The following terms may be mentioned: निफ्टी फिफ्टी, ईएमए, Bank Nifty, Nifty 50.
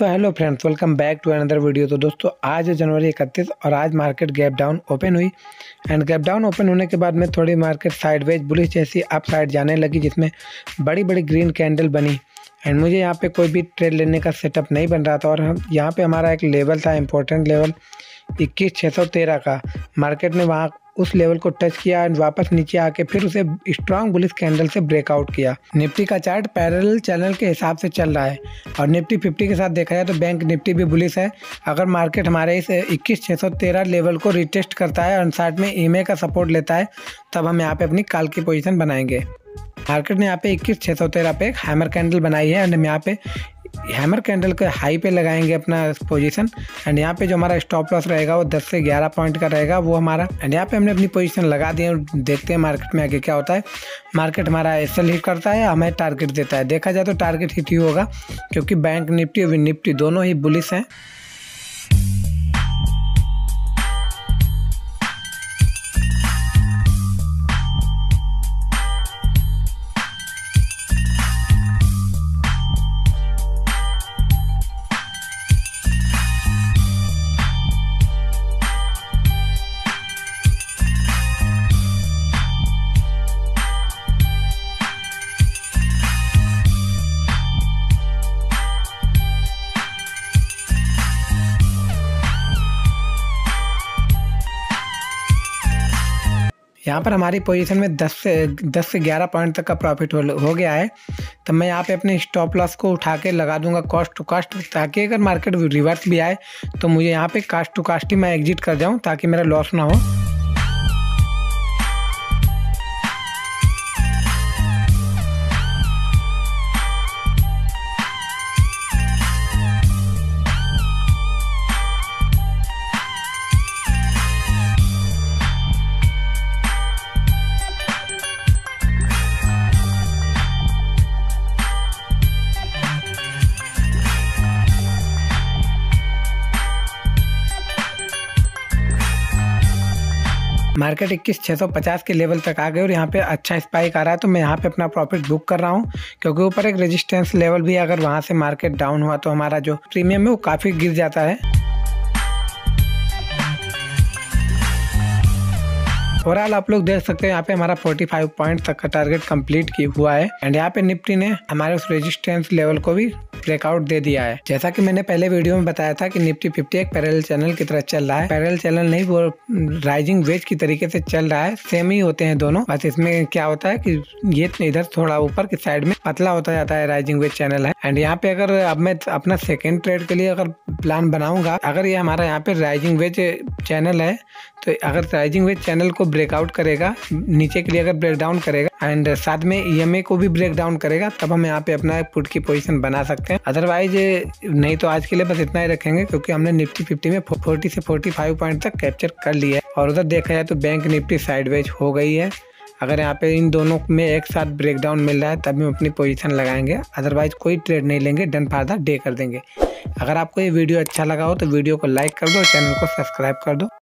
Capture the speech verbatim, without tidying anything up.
So hello friends, welcome back to another video. तो दोस्तों आज है जनवरी इकतीस और आज मार्केट गैप डाउन ओपन हुई एंड गैप डाउन ओपन होने के बाद में थोड़ी मार्केट साइडवेज बुलिश जैसी अप साइड जाने लगी, जिसमें बड़ी बड़ी ग्रीन कैंडल बनी एंड मुझे यहाँ पे कोई भी ट्रेड लेने का सेटअप नहीं बन रहा था। और हम यहाँ पर हमारा एक लेवल था, इंपॉर्टेंट लेवल इक्कीस छः सौ तेरह का, मार्केट ने वहाँ उस लेवल को टच किया एंड वापस नीचे आके फिर उसे स्ट्रांग बुलिश कैंडल से ब्रेकआउट किया। निफ्टी का चार्ट पैरेलल चैनल के हिसाब से चल रहा है और निफ्टी फिफ्टी के साथ देखा जाए तो बैंक निफ्टी भी बुलिश है। अगर मार्केट हमारे इस इक्कीस छः सौ तेरह लेवल को रिटेस्ट करता है और साथ में ईएमए का सपोर्ट लेता है, तब हम यहाँ पे अपनी कॉल की पोजीशन बनाएंगे। मार्केट ने यहाँ पे इक्कीस छः सौ तेरह पे एक हैमर कैंडल बनाई है एंड हम यहाँ पे हैमर कैंडल के हाई पे लगाएंगे अपना पोजीशन एंड यहाँ पे जो हमारा स्टॉप लॉस रहेगा वो दस से ग्यारह पॉइंट का रहेगा वो हमारा। एंड यहाँ पे हमने अपनी पोजीशन लगा दी है और देखते हैं मार्केट में आगे क्या होता है। मार्केट हमारा एसएल हिट करता है, हमें टारगेट देता है। देखा जाए तो टारगेट हिट ही होगा क्योंकि बैंक निफ्टी और निफ्टी दोनों ही बुलिश हैं। यहाँ पर हमारी पोजीशन में दस से दस से ग्यारह पॉइंट तक का प्रॉफिट हो, हो गया है। तब मैं यहाँ पे अपने स्टॉप लॉस को उठा के लगा दूंगा कॉस्ट टू कास्ट, ताकि अगर मार्केट रिवर्स भी आए तो मुझे यहाँ पे कास्ट टू कास्ट ही मैं एग्जिट कर जाऊँ ताकि मेरा लॉस ना हो। मार्केट इक्कीस हज़ार छः सौ पचास के लेवल तक आ गए और यहाँ पे अच्छा स्पाइक आ रहा है, तो मैं यहाँ पे अपना प्रॉफिट बुक कर रहा हूँ क्योंकि ऊपर एक रेजिस्टेंस लेवल भी है। अगर वहाँ से मार्केट डाउन हुआ तो हमारा जो प्रीमियम है वो काफ़ी गिर जाता है। ओवरऑल आप लोग देख सकते हैं यहाँ पे हमारा पैंतालीस पॉइंट तक का टारगेट कंप्लीट किया हुआ है एंड यहाँ पे निफ्टी ने हमारे उस रेजिस्टेंस लेवल को भी ब्रेकआउट दे दिया है। जैसा कि मैंने पहले वीडियो में बताया था कि निफ्टी फिफ्टी एक पैरेलल चैनल की तरह चल रहा है। पैरेलल चैनल नहीं, वो राइजिंग वेज की तरीके से चल रहा है, सेम ही होते हैं दोनों। बस इसमें क्या होता है कि ये इधर थोड़ा ऊपर की साइड में पतला होता जाता है, राइजिंग वेज चैनल है। एंड यहाँ पे अगर अब मैं अपना सेकेंड ट्रेड के लिए अगर प्लान बनाऊंगा, अगर ये हमारा यहाँ पे राइजिंग वेज चैनल है तो अगर राइजिंग वेज चैनल को ब्रेकआउट करेगा, नीचे के लिए अगर ब्रेकडाउन करेगा एंड साथ में ईएमए को भी ब्रेकडाउन करेगा, तब हम यहाँ पे अपना पुट की पोजीशन बना सकते हैं। अदरवाइज नहीं। तो आज के लिए बस इतना ही रखेंगे क्योंकि हमने निफ्टी फिफ्टी में चालीस से पैंतालीस पॉइंट तक कैप्चर कर लिया है और उधर देखा जाए तो बैंक निफ्टी साइडवेज हो गई है। अगर यहाँ पे इन दोनों में एक साथ ब्रेकडाउन मिल रहा है तब हम अपनी पोजीशन लगाएंगे, अदरवाइज कोई ट्रेड नहीं लेंगे, डन फॉर द डे कर देंगे। अगर आपको ये वीडियो अच्छा लगा हो तो वीडियो को लाइक कर दो, चैनल को सब्सक्राइब कर दो।